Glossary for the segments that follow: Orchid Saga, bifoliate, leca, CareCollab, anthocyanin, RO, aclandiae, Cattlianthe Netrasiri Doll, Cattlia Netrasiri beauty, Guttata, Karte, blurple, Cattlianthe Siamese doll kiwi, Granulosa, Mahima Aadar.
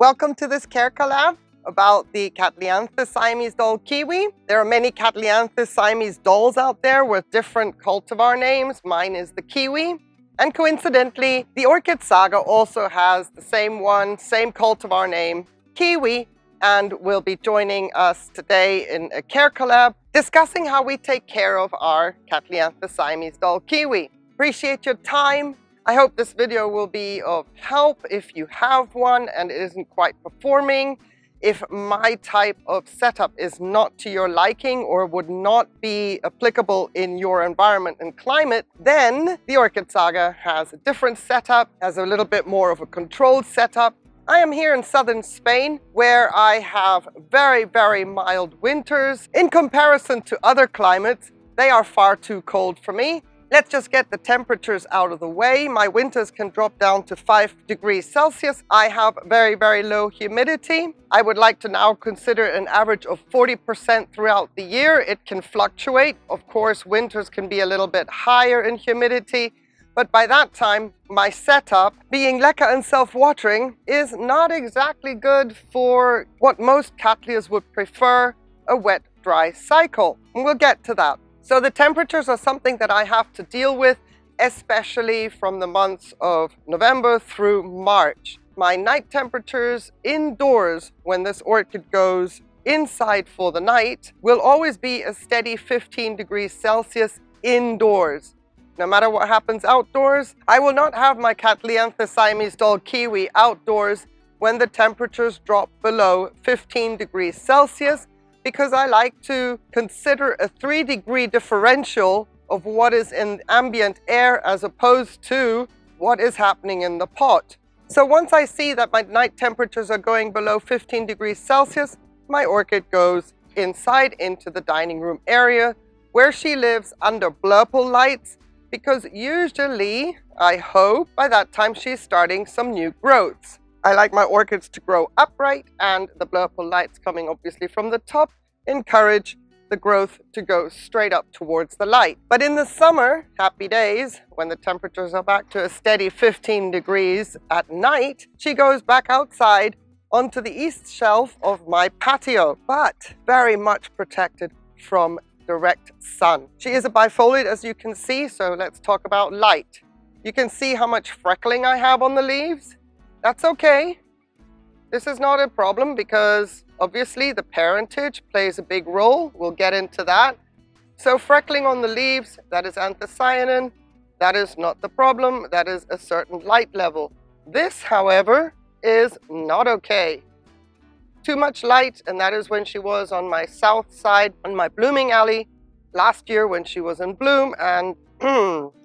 Welcome to this care collab about the Cattlianthe Siamese doll kiwi. There are many Cattlianthe Siamese dolls out there with different cultivar names. Mine is the kiwi. And coincidentally, the Orchid Saga also has the same one, same cultivar name, kiwi, and will be joining us today in a care collab discussing how we take care of our Cattlianthe Siamese doll kiwi. Appreciate your time. I hope this video will be of help if you have one and it isn't quite performing. If my type of setup is not to your liking or would not be applicable in your environment and climate, then the Orchid Saga has a different setup, has a little bit more of a controlled setup. I am here in southern Spain where I have very, very mild winters. In comparison to other climates, they are far too cold for me. Let's just get the temperatures out of the way. My winters can drop down to 5 degrees Celsius. I have very, very low humidity. I would like to now consider an average of 40% throughout the year. It can fluctuate. Of course, winters can be a little bit higher in humidity, but by that time, my setup, being leca and self-watering, is not exactly good for what most Cattlias would prefer, a wet, dry cycle. And we'll get to that. So the temperatures are something that I have to deal with, especially from the months of November through March. My night temperatures indoors, when this orchid goes inside for the night, will always be a steady 15 degrees Celsius indoors. No matter what happens outdoors, I will not have my Cattlianthe Siamese doll kiwi outdoors when the temperatures drop below 15 degrees Celsius, because I like to consider a 3-degree differential of what is in ambient air as opposed to what is happening in the pot. So once I see that my night temperatures are going below 15 degrees Celsius, my orchid goes inside into the dining room area where she lives under blurple lights, because usually, I hope, by that time she's starting some new growths. I like my orchids to grow upright, and the blurple lights coming obviously from the top encourage the growth to go straight up towards the light. But in the summer, happy days, when the temperatures are back to a steady 15 degrees at night, she goes back outside onto the east shelf of my patio, but very much protected from direct sun. She is a bifoliate, as you can see, so let's talk about light. You can see how much freckling I have on the leaves. That's okay. This is not a problem because obviously the parentage plays a big role. We'll get into that. So freckling on the leaves, that is anthocyanin. That is not the problem. That is a certain light level. This, however, is not okay. Too much light, and that is when she was on my south side, on my blooming alley, last year when she was in bloom, and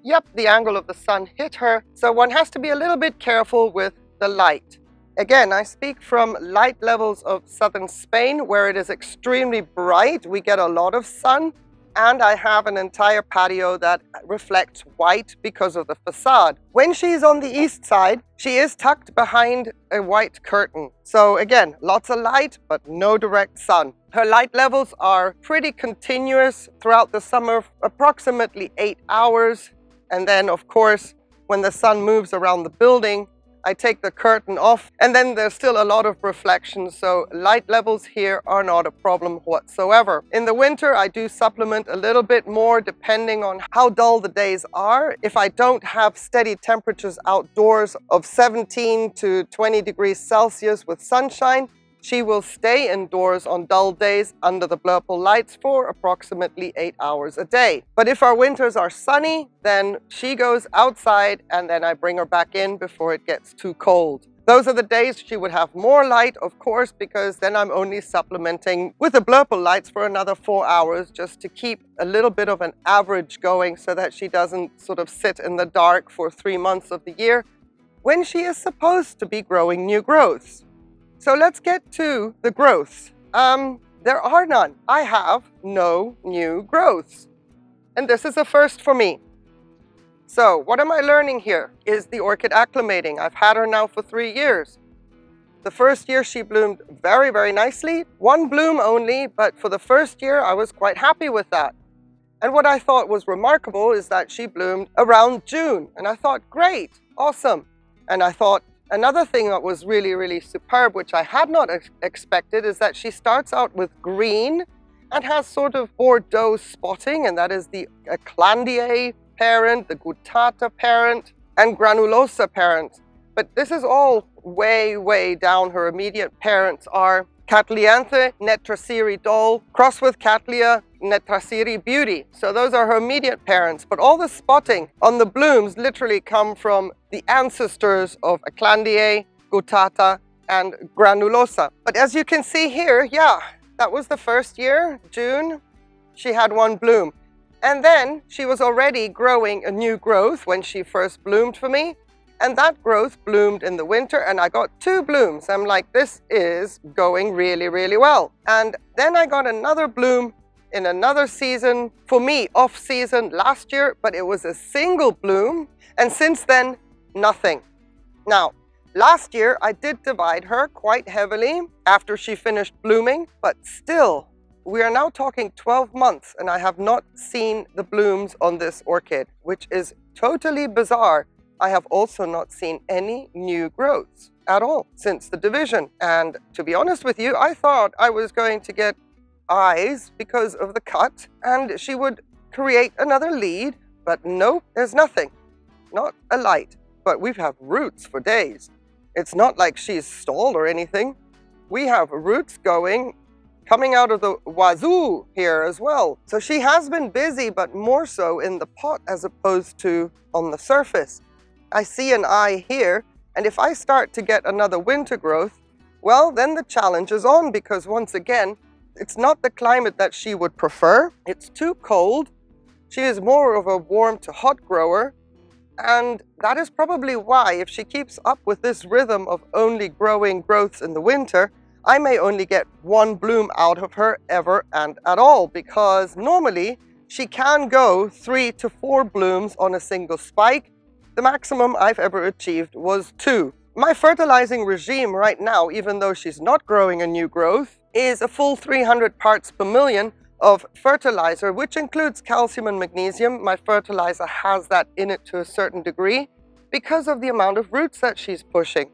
yep, the angle of the sun hit her. So one has to be a little bit careful with the light. Again, I speak from light levels of southern Spain where it is extremely bright. We get a lot of sun, and I have an entire patio that reflects white because of the facade. When she's on the east side, she is tucked behind a white curtain. So again, lots of light, but no direct sun. Her light levels are pretty continuous throughout the summer, approximately 8 hours. And then of course, when the sun moves around the building, I take the curtain off, and then there's still a lot of reflection, so light levels here are not a problem whatsoever. In the winter, I do supplement a little bit more depending on how dull the days are. If I don't have steady temperatures outdoors of 17 to 20 degrees Celsius with sunshine, she will stay indoors on dull days under the blurple lights for approximately 8 hours a day. But if our winters are sunny, then she goes outside, and then I bring her back in before it gets too cold. Those are the days she would have more light, of course, because then I'm only supplementing with the blurple lights for another 4 hours just to keep a little bit of an average going so that she doesn't sort of sit in the dark for 3 months of the year when she is supposed to be growing new growths. So let's get to the growths. There are none. I have no new growths. And this is a first for me. So what am I learning here? Is the orchid acclimating? I've had her now for 3 years. The first year she bloomed very, very nicely. One bloom only, but for the first year I was quite happy with that. And what I thought was remarkable is that she bloomed around June. And I thought, great, awesome. And I thought, Another thing that was really, really superb, which I had not expected, is that she starts out with green and has sort of Bordeaux spotting, and that is the aclandiae parent, the Guttata parent, and Granulosa parent. But this is all way, way down. Her immediate parents are Cattlianthe Netrasiri Doll crossed with Cattlia Netrasiri Beauty. So those are her immediate parents, but all the spotting on the blooms literally come from the ancestors of Aclandiae, Guttata, and Granulosa. But as you can see here, yeah, that was the first year, June, she had one bloom. And then she was already growing a new growth when she first bloomed for me. And that growth bloomed in the winter and I got two blooms. I'm like, this is going really, really well. And then I got another bloom in another season, for me, off season last year, but it was a single bloom. And since then, nothing. Now, last year I did divide her quite heavily after she finished blooming, but still, we are now talking 12 months and I have not seen the blooms on this orchid, which is totally bizarre. I have also not seen any new growths at all since the division. And to be honest with you, I thought I was going to get eyes because of the cut and she would create another lead, but no, there's nothing. Not a light, but we have roots for days. It's not like she's stalled or anything. We have roots coming out of the wazoo here as well. So she has been busy, but more so in the pot as opposed to on the surface. I see an eye here, and if I start to get another winter growth, well, then the challenge is on, because once again, it's not the climate that she would prefer. It's too cold. She is more of a warm to hot grower, and that is probably why, if she keeps up with this rhythm of only growing growths in the winter, I may only get one bloom out of her ever and at all, because normally she can go 3 to 4 blooms on a single spike. The maximum I've ever achieved was 2. My fertilizing regime right now, even though she's not growing a new growth, is a full 300 parts per million of fertilizer, which includes calcium and magnesium. My fertilizer has that in it to a certain degree because of the amount of roots that she's pushing.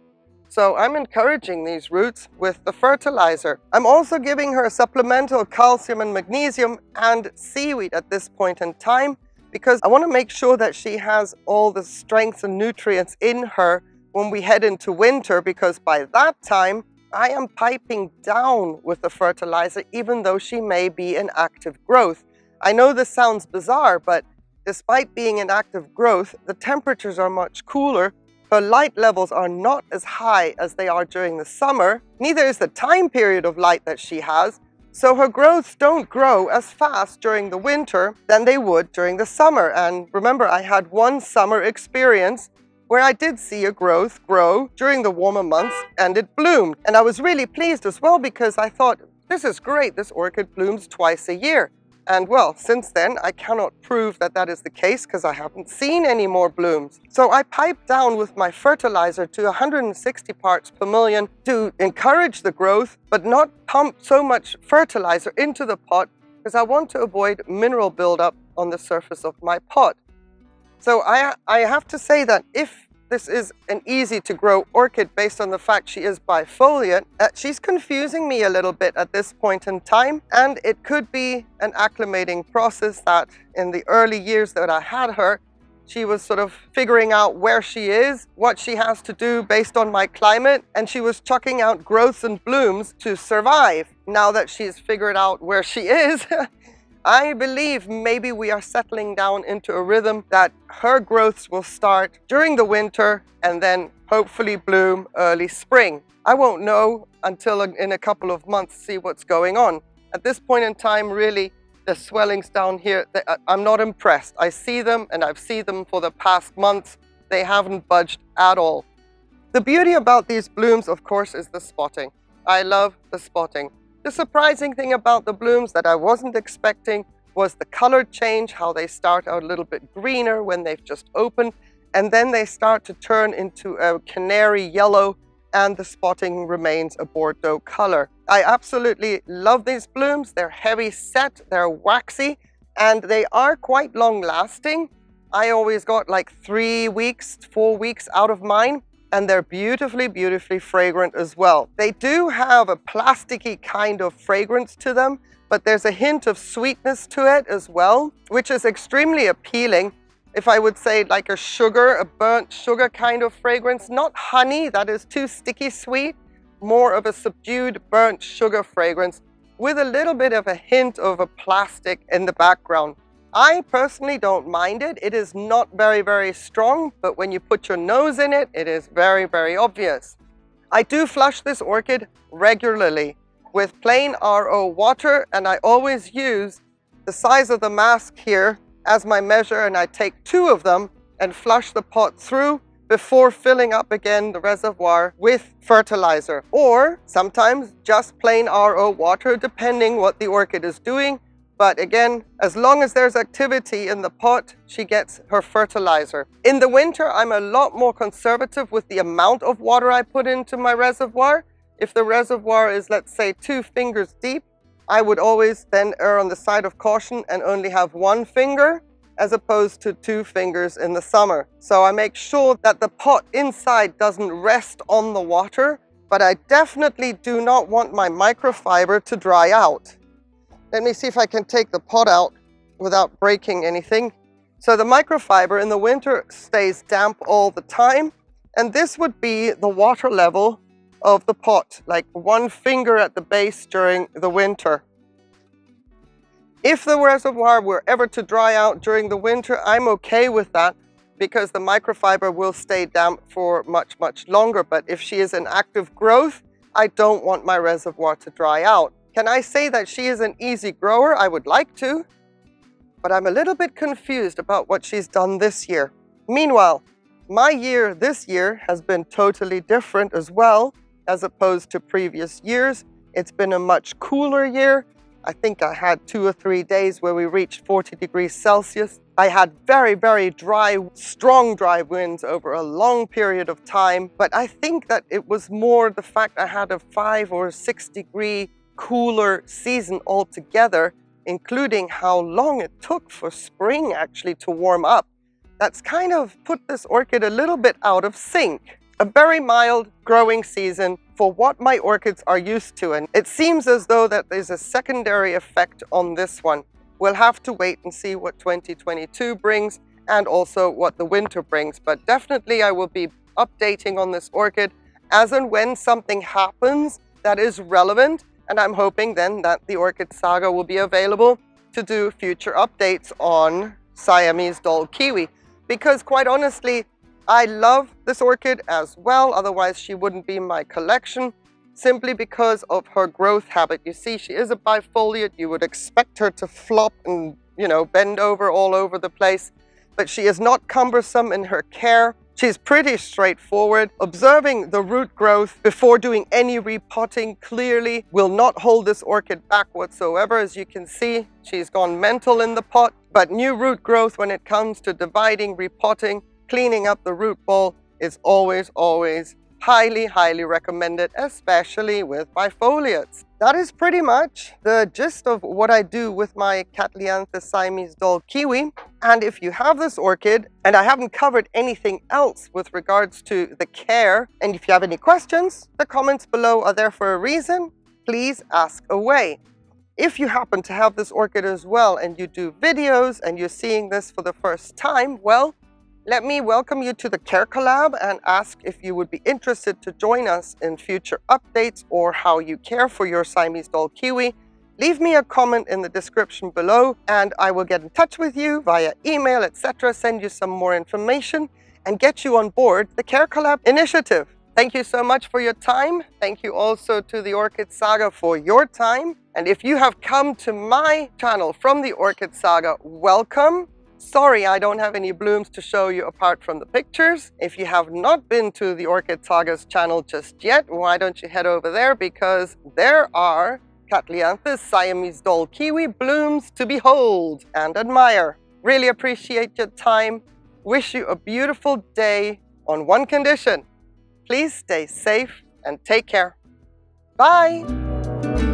So I'm encouraging these roots with the fertilizer. I'm also giving her supplemental calcium and magnesium and seaweed at this point in time, because I want to make sure that she has all the strengths and nutrients in her when we head into winter, because by that time I am piping down with the fertilizer, even though she may be in active growth. I know this sounds bizarre, but despite being in active growth, the temperatures are much cooler. Her light levels are not as high as they are during the summer. Neither is the time period of light that she has. So her growths don't grow as fast during the winter than they would during the summer. And remember, I had one summer experience where I did see a growth grow during the warmer months and it bloomed. And I was really pleased as well, because I thought, this is great, this orchid blooms twice a year. And well, since then, I cannot prove that that is the case because I haven't seen any more blooms. So I piped down with my fertilizer to 160 parts per million to encourage the growth, but not pump so much fertilizer into the pot, because I want to avoid mineral buildup on the surface of my pot. So I have to say that if this is an easy to grow orchid based on the fact she is bifoliate, she's confusing me a little bit at this point in time, and it could be an acclimating process that in the early years that I had her, she was sort of figuring out where she is, what she has to do based on my climate, and she was chucking out growths and blooms to survive. Now that she's figured out where she is, I believe maybe we are settling down into a rhythm that her growths will start during the winter and then hopefully bloom early spring. I won't know until in a couple of months, see what's going on. At this point in time, really, the swellings down here, I'm not impressed. I see them and I've seen them for the past months. They haven't budged at all. The beauty about these blooms, of course, is the spotting. I love the spotting. The surprising thing about the blooms that I wasn't expecting was the color change, how they start out a little bit greener when they've just opened, and then they start to turn into a canary yellow, and the spotting remains a Bordeaux color. I absolutely love these blooms. They're heavy set, they're waxy, and they are quite long lasting. I always got like 3 weeks, 4 weeks out of mine. and they're beautifully, beautifully fragrant as well. They do have a plasticky kind of fragrance to them, but there's a hint of sweetness to it as well, which is extremely appealing. If I would say like a sugar, a burnt sugar kind of fragrance, not honey, that is too sticky sweet, more of a subdued burnt sugar fragrance with a little bit of a hint of a plastic in the background. I personally don't mind it. It is not very, very strong, but when you put your nose in it, it is very, very obvious. I do flush this orchid regularly with plain RO water, and I always use the size of the mask here as my measure, and I take two of them and flush the pot through before filling up again the reservoir with fertilizer, or sometimes just plain RO water depending what the orchid is doing. But again, as long as there's activity in the pot, she gets her fertilizer. In the winter, I'm a lot more conservative with the amount of water I put into my reservoir. If the reservoir is, let's say, 2 fingers deep, I would always then err on the side of caution and only have 1 finger as opposed to 2 fingers in the summer. So I make sure that the pot inside doesn't rest on the water, but I definitely do not want my microfiber to dry out. Let me see if I can take the pot out without breaking anything. So the microfiber in the winter stays damp all the time, and this would be the water level of the pot, like 1 finger at the base during the winter. If the reservoir were ever to dry out during the winter, I'm okay with that because the microfiber will stay damp for much, much longer. But if she is in active growth, I don't want my reservoir to dry out. Can I say that she is an easy grower? I would like to, but I'm a little bit confused about what she's done this year. Meanwhile, my year this year has been totally different as well as opposed to previous years. It's been a much cooler year. I think I had 2 or 3 days where we reached 40 degrees Celsius. I had very, very dry, strong dry winds over a long period of time. But I think that it was more the fact I had a 5 or 6 degree cooler season altogether, including how long it took for spring actually to warm up. That's kind of put this orchid a little bit out of sync. A very mild growing season for what my orchids are used to, and it seems as though that there's a secondary effect on this one. We'll have to wait and see what 2022 brings and also what the winter brings, but definitely I will be updating on this orchid as and when something happens that is relevant, and I'm hoping then that the Orchid Saga will be available to do future updates on Siamese doll kiwi, because quite honestly, I love this orchid as well, otherwise she wouldn't be in my collection, simply because of her growth habit. You see, she is a bifoliate, you would expect her to flop and, you know, bend over all over the place, but she is not cumbersome in her care. She's pretty straightforward. Observing the root growth before doing any repotting clearly will not hold this orchid back whatsoever. As you can see, she's gone mental in the pot, but new root growth when it comes to dividing, repotting, cleaning up the root ball is always, always highly, highly recommended, especially with bifoliates. That is pretty much the gist of what I do with my Cattlianthe Siamese doll kiwi. And if you have this orchid, and I haven't covered anything else with regards to the care, and if you have any questions, the comments below are there for a reason. Please ask away. If you happen to have this orchid as well, and you do videos, and you're seeing this for the first time, well, let me welcome you to the Care Collab and ask if you would be interested to join us in future updates or how you care for your Siamese doll kiwi. Leave me a comment in the description below and I will get in touch with you via email, etc., send you some more information and get you on board the Care Collab initiative. Thank you so much for your time. Thank you also to the Orchid Saga for your time. And if you have come to my channel from the Orchid Saga, welcome. Sorry, I don't have any blooms to show you apart from the pictures. If you have not been to the Orchid Saga's channel just yet, why don't you head over there, because there are Cattlianthe Siamese doll kiwi blooms to behold and admire. Really appreciate your time. Wish you a beautiful day on one condition. Please stay safe and take care. Bye.